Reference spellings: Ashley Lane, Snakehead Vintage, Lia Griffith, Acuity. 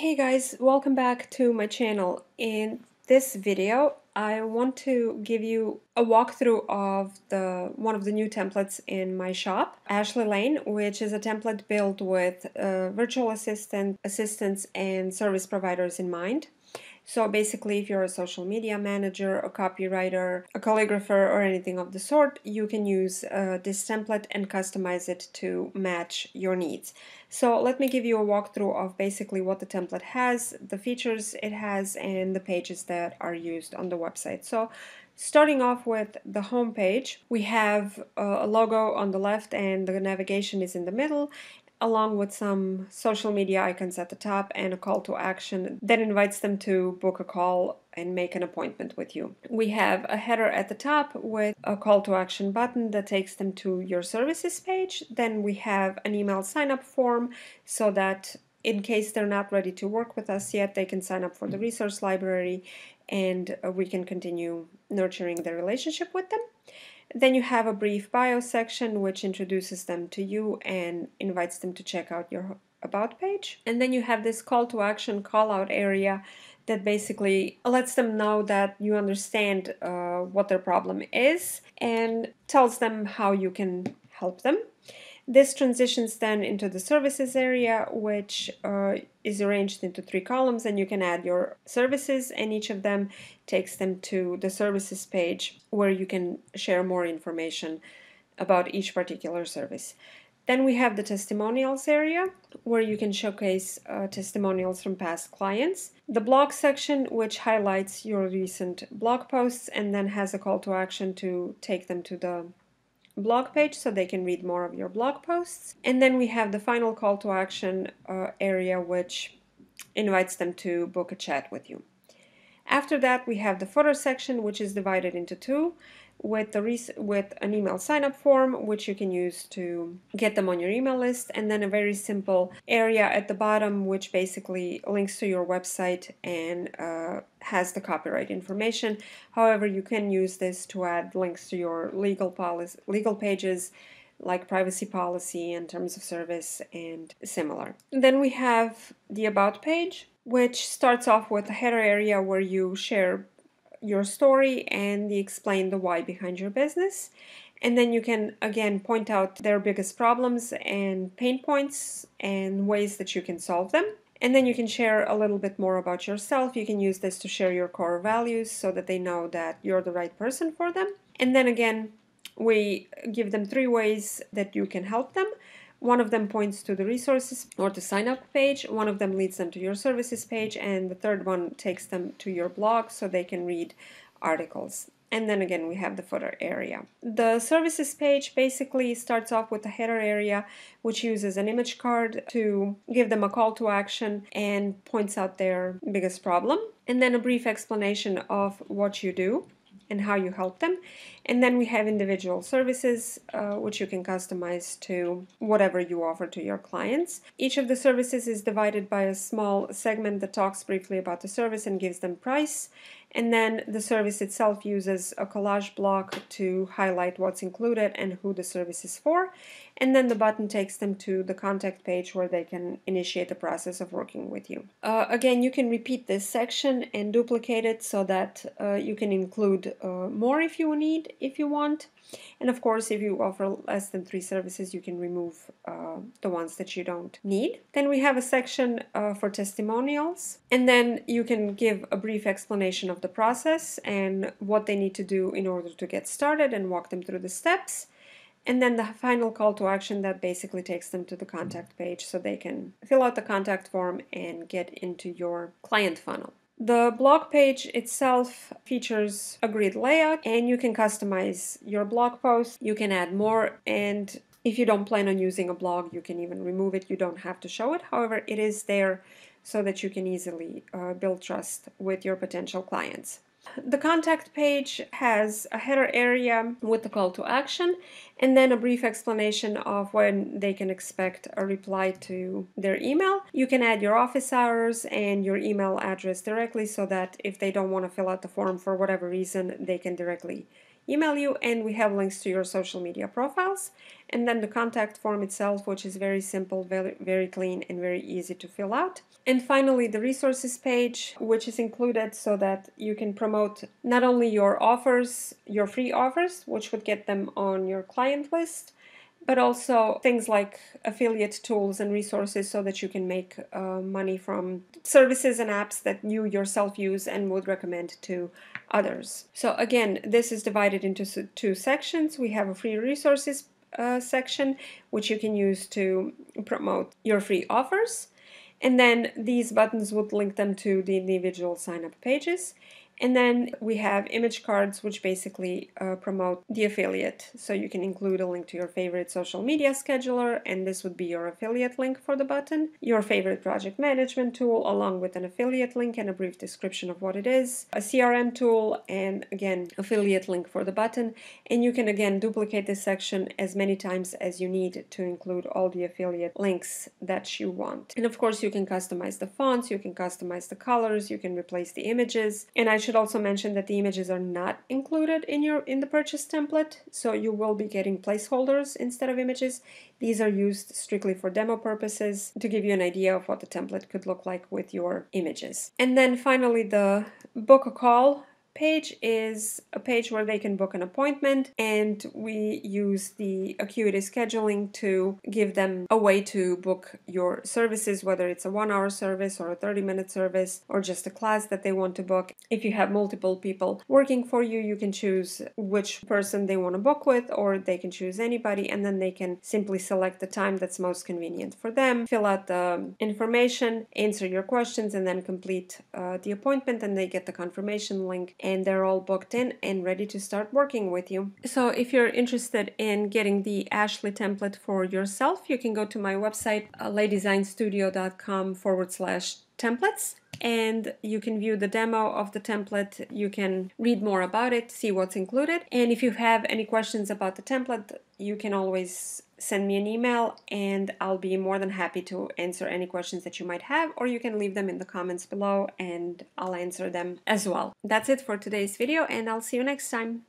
Hey guys, welcome back to my channel. In this video I want to give you a walkthrough of one of the new templates in my shop, Ashley Lane, which is a template built with virtual assistants and service providers in mind. So basically, if you're a social media manager, a copywriter, a calligrapher, or anything of the sort, you can use this template and customize it to match your needs. So let me give you a walkthrough of basically what the template has, the features it has, and the pages that are used on the website. So starting off with the home page, we have a logo on the left and the navigation is in the middle, along with some social media icons at the top and a call to action that invites them to book a call and make an appointment with you. We have a header at the top with a call to action button that takes them to your services page. Then we have an email sign-up form so that in case they're not ready to work with us yet, they can sign up for the resource library and we can continue nurturing the relationship with them. Then you have a brief bio section which introduces them to you and invites them to check out your about page. And then you have this call to action, call out area that basically lets them know that you understand what their problem is and tells them how you can help them. This transitions then into the services area, which is arranged into three columns, and you can add your services, and each of them takes them to the services page where you can share more information about each particular service. Then we have the testimonials area where you can showcase testimonials from past clients. The blog section, which highlights your recent blog posts and then has a call to action to take them to the blog page so they can read more of your blog posts. And then we have the final call to action area, which invites them to book a chat with you. After that, we have the footer section, which is divided into two with an email sign-up form, which you can use to get them on your email list, and then a very simple area at the bottom, which basically links to your website and has the copyright information. However, you can use this to add links to your legal pages, like privacy policy and terms of service and similar. Then we have the About page, which starts off with a header area where you share your story and explain the why behind your business. And then you can again point out their biggest problems and pain points and ways that you can solve them. And then you can share a little bit more about yourself. You can use this to share your core values so that they know that you're the right person for them. And then again, we give them three ways that you can help them. One of them points to the resources or to sign up page, one of them leads them to your services page, and the third one takes them to your blog so they can read articles. And then again we have the footer area. The services page basically starts off with a header area which uses an image card to give them a call to action and points out their biggest problem, and then a brief explanation of what you do and how you help them. And then we have individual services which you can customize to whatever you offer to your clients. Each of the services is divided by a small segment that talks briefly about the service and gives them price, and then the service itself uses a collage block to highlight what's included and who the service is for, and then the button takes them to the contact page where they can initiate the process of working with you. Again, you can repeat this section and duplicate it so that you can include more if you want, and of course if you offer less than three services you can remove the ones that you don't need. Then we have a section for testimonials, and then you can give a brief explanation of the process and what they need to do in order to get started and walk them through the steps, and then the final call to action that basically takes them to the contact page so they can fill out the contact form and get into your client funnel. The blog page itself features a grid layout, and you can customize your blog post, you can add more, and if you don't plan on using a blog you can even remove it, you don't have to show it. However, it is there so that you can easily build trust with your potential clients. The contact page has a header area with the call to action and then a brief explanation of when they can expect a reply to their email. You can add your office hours and your email address directly so that if they don't want to fill out the form for whatever reason, they can directly email you, and we have links to your social media profiles. and then the contact form itself, which is very simple, very clean, and very easy to fill out. And finally, the resources page, which is included so that you can promote not only your offers, your free offers, which would get them on your client list, but also things like affiliate tools and resources so that you can make money from services and apps that you yourself use and would recommend to others. So again, this is divided into two sections. We have a free resources section, which you can use to promote your free offers. And then these buttons would link them to the individual sign-up pages. And then we have image cards, which basically promote the affiliate. So you can include a link to your favorite social media scheduler, and this would be your affiliate link for the button, your favorite project management tool, along with an affiliate link and a brief description of what it is, a CRM tool, and again, affiliate link for the button. And you can again duplicate this section as many times as you need to include all the affiliate links that you want. And of course, you can customize the fonts, you can customize the colors, you can replace the images. And I should also mention that the images are not included in the purchase template, so you will be getting placeholders instead of images. These are used strictly for demo purposes to give you an idea of what the template could look like with your images. And then finally, the book a call page is a page where they can book an appointment, and we use the Acuity scheduling to give them a way to book your services, whether it's a 1-hour service or a 30-minute service or just a class that they want to book. If you have multiple people working for you, you can choose which person they want to book with, or they can choose anybody, and then they can simply select the time that's most convenient for them, fill out the information, answer your questions, and then complete the appointment, and they get the confirmation link. And they're all booked in and ready to start working with you. So if you're interested in getting the Ashley template for yourself, you can go to my website, leydesignstudio.com/templates, and you can view the demo of the template. You can read more about it, see what's included. And if you have any questions about the template, you can always send me an email, and I'll be more than happy to answer any questions that you might have, or you can leave them in the comments below and I'll answer them as well. That's it for today's video, and I'll see you next time.